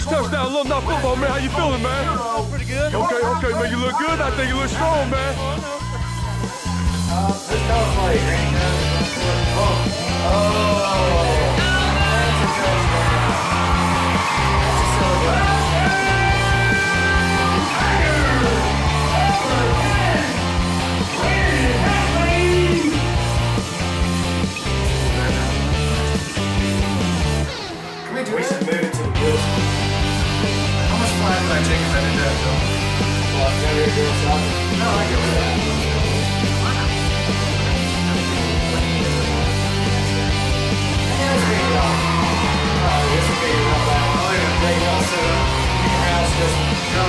First touchdown, Little Knock football, man. How you feeling, man? Pretty good. Okay, okay, man. You look good. I think you look strong, man. We should move it to the Bills. How much flying did I take if I did that, though? Well, Terry Bills out. No, I get rid of that. It's big enough. It's big enough. I'm only going to take it all soon. You can ask us. No,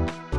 let's...